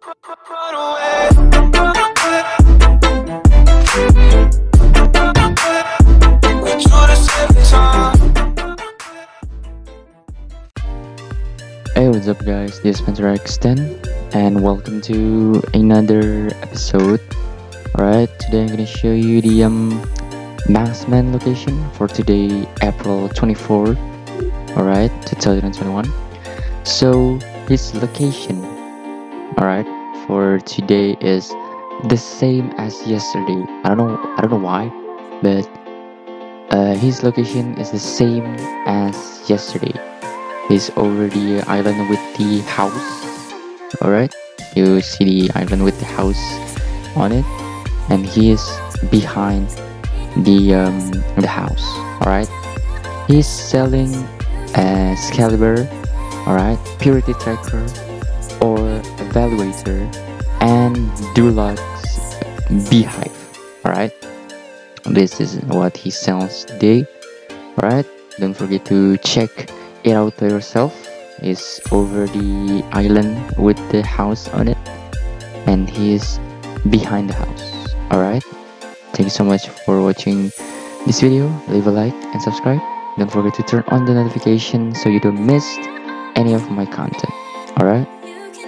Hey, what's up guys, this is PhanterX10 and welcome to another episode. Alright, today I'm gonna show you the Masked Man location for today, April 24th, alright, 2021. So this location, alright, for today is the same as yesterday. I don't know why, but his location is the same as yesterday. He's over the island with the house. Alright, you see the island with the house on it, and he is behind the house. Alright, he's selling Excalibur, alright, purity tracker or evaluator, and Dulux Beehive. Alright, this is what he sells today. Alright, don't forget to check it out to yourself. Is over the island with the house on it, and he is behind the house. Alright, thank you so much for watching this video. Leave a like and subscribe. Don't forget to turn on the notification so you don't miss any of my content. Alright,